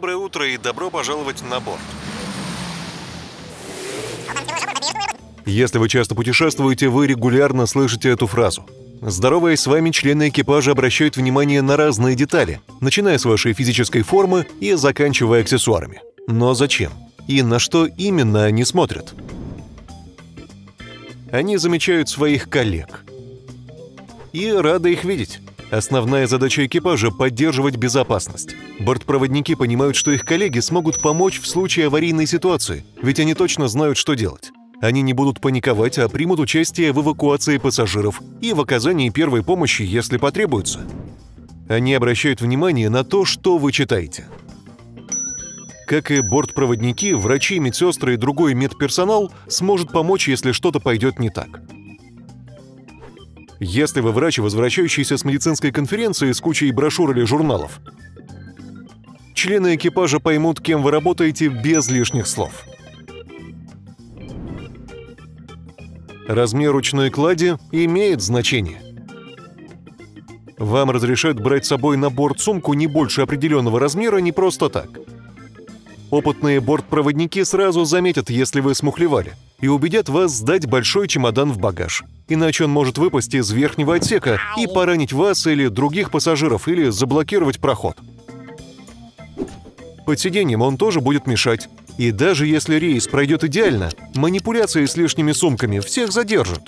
Доброе утро и добро пожаловать на борт. Если вы часто путешествуете, вы регулярно слышите эту фразу. Здороваясь с вами, члены экипажа обращают внимание на разные детали, начиная с вашей физической формы и заканчивая аксессуарами. Но зачем? И на что именно они смотрят? Они замечают своих коллег и рады их видеть. Основная задача экипажа – поддерживать безопасность. Бортпроводники понимают, что их коллеги смогут помочь в случае аварийной ситуации, ведь они точно знают, что делать. Они не будут паниковать, а примут участие в эвакуации пассажиров и в оказании первой помощи, если потребуется. Они обращают внимание на то, что вы читаете. Как и бортпроводники, врачи, медсестры и другой медперсонал сможет помочь, если что-то пойдет не так. Если вы врач, возвращающийся с медицинской конференции с кучей брошюр или журналов, члены экипажа поймут, кем вы работаете, без лишних слов. Размер ручной клади имеет значение. Вам разрешают брать с собой на борт сумку не больше определенного размера не просто так. Опытные бортпроводники сразу заметят, если вы смухлевали, и убедят вас сдать большой чемодан в багаж. Иначе он может выпасть из верхнего отсека и поранить вас или других пассажиров, или заблокировать проход. Под сиденьем он тоже будет мешать. И даже если рейс пройдет идеально, манипуляции с лишними сумками всех задержат.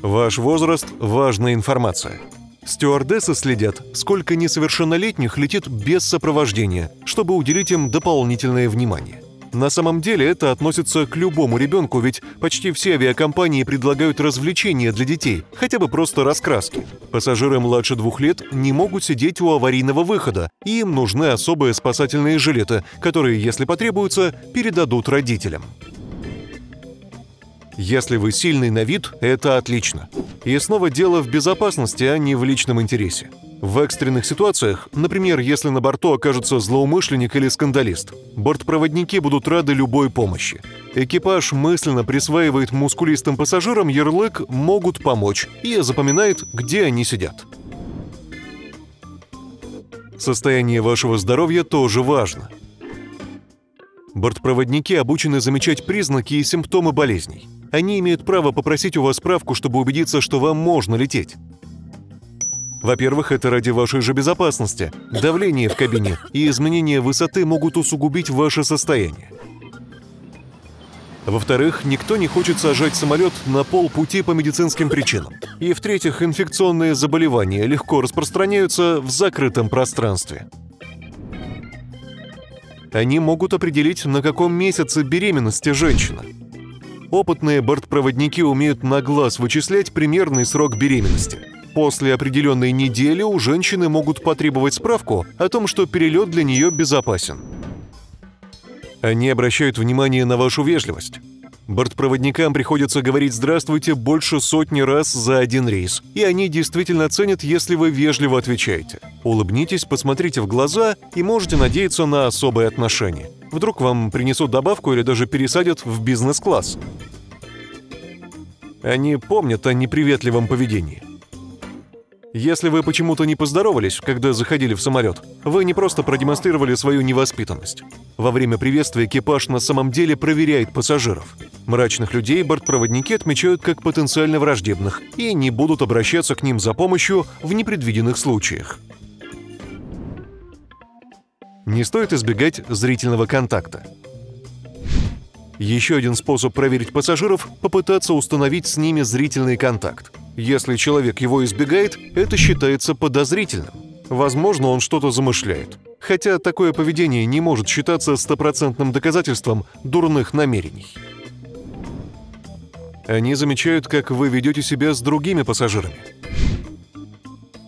Ваш возраст – важная информация. Стюардессы следят, сколько несовершеннолетних летит без сопровождения, чтобы уделить им дополнительное внимание. На самом деле это относится к любому ребенку, ведь почти все авиакомпании предлагают развлечения для детей, хотя бы просто раскраски. Пассажиры младше 2 лет не могут сидеть у аварийного выхода, и им нужны особые спасательные жилеты, которые, если потребуются, передадут родителям. Если вы сильный на вид, это отлично. И снова дело в безопасности, а не в личном интересе. В экстренных ситуациях, например, если на борту окажется злоумышленник или скандалист, бортпроводники будут рады любой помощи. Экипаж мысленно присваивает мускулистым пассажирам ярлык «могут помочь» и запоминает, где они сидят. Состояние вашего здоровья тоже важно. Бортпроводники обучены замечать признаки и симптомы болезней. Они имеют право попросить у вас справку, чтобы убедиться, что вам можно лететь. Во-первых, это ради вашей же безопасности. Давление в кабине и изменение высоты могут усугубить ваше состояние. Во-вторых, никто не хочет сажать самолет на полпути по медицинским причинам. И в-третьих, инфекционные заболевания легко распространяются в закрытом пространстве. Они могут определить, на каком месяце беременности женщина. Опытные бортпроводники умеют на глаз вычислять примерный срок беременности. После определенной недели у женщины могут потребовать справку о том, что перелет для нее безопасен. Они обращают внимание на вашу вежливость. Бортпроводникам приходится говорить «здравствуйте» больше 100 раз за один рейс, и они действительно ценят, если вы вежливо отвечаете. Улыбнитесь, посмотрите в глаза и можете надеяться на особые отношения. Вдруг вам принесут добавку или даже пересадят в бизнес-класс. Они помнят о неприветливом поведении. Если вы почему-то не поздоровались, когда заходили в самолет, вы не просто продемонстрировали свою невоспитанность. Во время приветствия экипаж на самом деле проверяет пассажиров. Мрачных людей бортпроводники отмечают как потенциально враждебных и не будут обращаться к ним за помощью в непредвиденных случаях. Не стоит избегать зрительного контакта. Еще один способ проверить пассажиров – попытаться установить с ними зрительный контакт. Если человек его избегает, это считается подозрительным. Возможно, он что-то замышляет. Хотя такое поведение не может считаться стопроцентным доказательством дурных намерений. Они замечают, как вы ведете себя с другими пассажирами.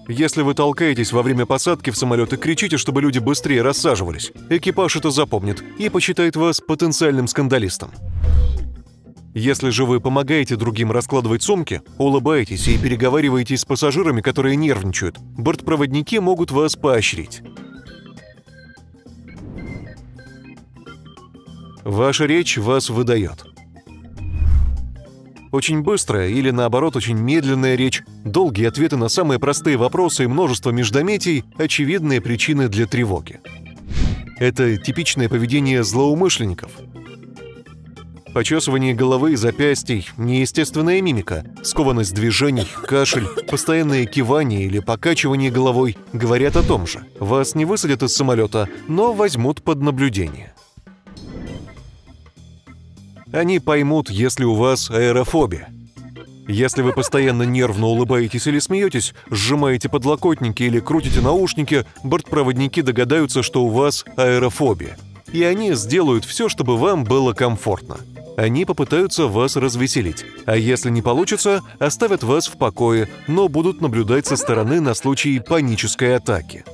Если вы толкаетесь во время посадки в самолет и кричите, чтобы люди быстрее рассаживались, экипаж это запомнит и посчитает вас потенциальным скандалистом. Если же вы помогаете другим раскладывать сумки, улыбаетесь и переговариваетесь с пассажирами, которые нервничают, бортпроводники могут вас поощрить. Ваша речь вас выдает. Очень быстрая или, наоборот, очень медленная речь, долгие ответы на самые простые вопросы и множество междометий – очевидные причины для тревоги. Это типичное поведение злоумышленников. Почесывание головы и запястий, неестественная мимика, скованность движений, кашель, постоянное кивание или покачивание головой говорят о том же. Вас не высадят из самолета, но возьмут под наблюдение. Они поймут, если у вас аэрофобия. Если вы постоянно нервно улыбаетесь или смеетесь, сжимаете подлокотники или крутите наушники, бортпроводники догадаются, что у вас аэрофобия. И они сделают все, чтобы вам было комфортно. Они попытаются вас развеселить. А если не получится, оставят вас в покое, но будут наблюдать со стороны на случай панической атаки.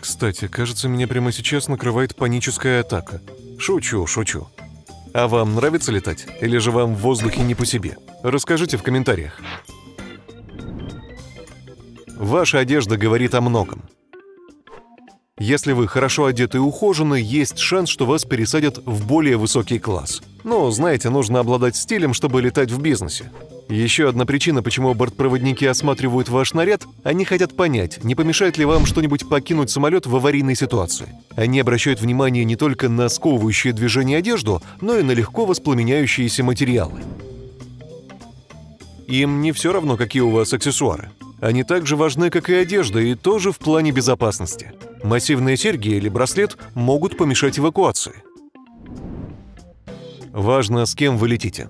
Кстати, кажется, меня прямо сейчас накрывает паническая атака. Шучу, шучу. А вам нравится летать? Или же вам в воздухе не по себе? Расскажите в комментариях. Ваша одежда говорит о многом. Если вы хорошо одеты и ухожены, есть шанс, что вас пересадят в более высокий класс. Но, знаете, нужно обладать стилем, чтобы летать в бизнесе. Еще одна причина, почему бортпроводники осматривают ваш наряд – они хотят понять, не помешает ли вам что-нибудь покинуть самолет в аварийной ситуации. Они обращают внимание не только на сковывающие движение одежду, но и на легко воспламеняющиеся материалы. Им не все равно, какие у вас аксессуары. Они также важны, как и одежда, и тоже в плане безопасности. Массивные серьги или браслет могут помешать эвакуации. Важно, с кем вы летите.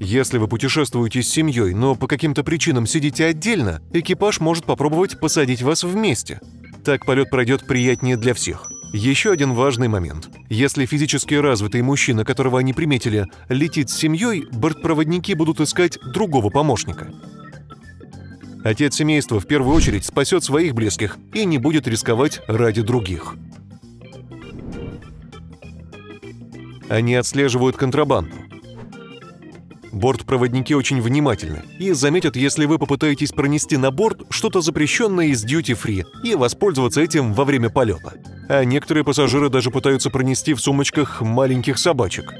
Если вы путешествуете с семьей, но по каким-то причинам сидите отдельно, экипаж может попробовать посадить вас вместе. Так полет пройдет приятнее для всех. Еще один важный момент. Если физически развитый мужчина, которого они приметили, летит с семьей, бортпроводники будут искать другого помощника. Отец семейства в первую очередь спасет своих близких и не будет рисковать ради других. Они отслеживают контрабанду. Бортпроводники очень внимательны и заметят, если вы попытаетесь пронести на борт что-то запрещенное из дьюти-фри и воспользоваться этим во время полета. А некоторые пассажиры даже пытаются пронести в сумочках маленьких собачек.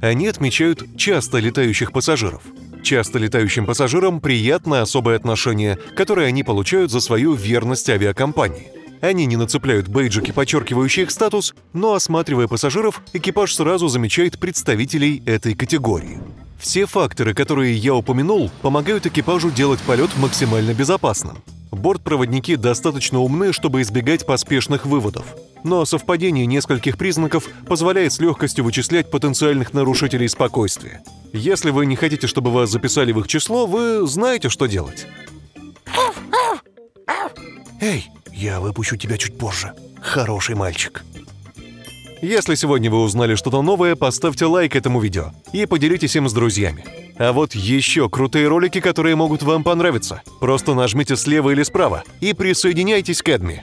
Они отмечают часто летающих пассажиров. Часто летающим пассажирам приятно особое отношение, которое они получают за свою верность авиакомпании. Они не нацепляют бейджики, подчеркивающие их статус, но, осматривая пассажиров, экипаж сразу замечает представителей этой категории. Все факторы, которые я упомянул, помогают экипажу делать полет максимально безопасным. Бортпроводники достаточно умны, чтобы избегать поспешных выводов. Но совпадение нескольких признаков позволяет с легкостью вычислять потенциальных нарушителей спокойствия. Если вы не хотите, чтобы вас записали в их число, вы знаете, что делать. Эй! Я выпущу тебя чуть позже. Хороший мальчик. Если сегодня вы узнали что-то новое, поставьте лайк этому видео и поделитесь им с друзьями. А вот еще крутые ролики, которые могут вам понравиться. Просто нажмите слева или справа и присоединяйтесь к AdMe.